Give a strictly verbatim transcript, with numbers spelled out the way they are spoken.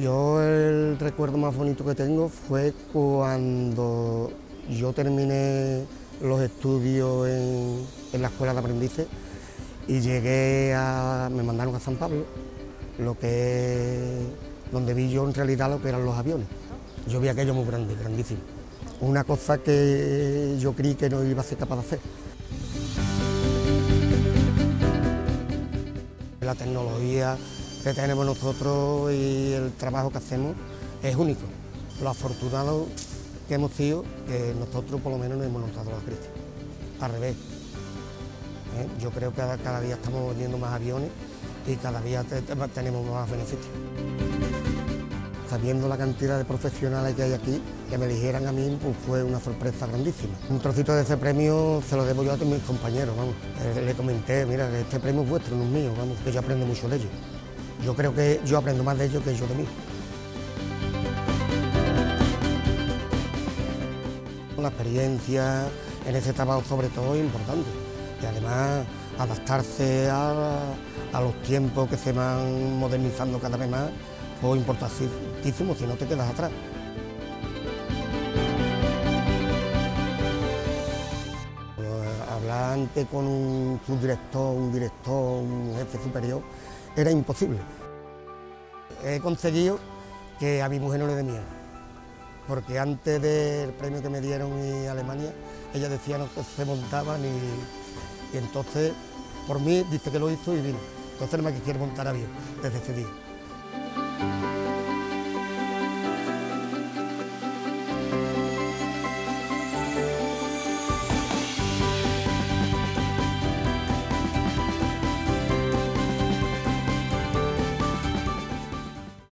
Yo el recuerdo más bonito que tengo fue cuando yo terminé los estudios en, en la escuela de aprendices y llegué a... me mandaron a San Pablo, lo que donde vi yo en realidad lo que eran los aviones. Yo vi aquello muy grande, grandísimo. Una cosa que yo creí que no iba a ser capaz de hacer. La tecnología que tenemos nosotros y el trabajo que hacemos es único. Lo afortunado que hemos sido, que nosotros por lo menos nos hemos notado la crisis. Al revés. ¿Eh? Yo creo que cada, cada día estamos vendiendo más aviones y cada día te, te, tenemos más beneficios. Sabiendo la cantidad de profesionales que hay aquí, que me eligieran a mí, pues fue una sorpresa grandísima. Un trocito de ese premio se lo debo yo a mis compañeros, vamos. Le comenté, mira, este premio es vuestro, no es mío, vamos, que yo aprendo mucho de ellos. Yo creo que yo aprendo más de ellos que yo de mí. La experiencia en ese trabajo sobre todo es importante y además adaptarse a, a los tiempos que se van modernizando cada vez más fue importantísimo, si no te quedas atrás. Hablar antes con un subdirector, un director, un jefe superior era imposible. He conseguido que a mi mujer no le dé miedo, porque antes del premio que me dieron en Alemania, ella decía no se montaban y, y entonces por mí dice que lo hizo y vino. Entonces no me quiere montar a mí desde ese día.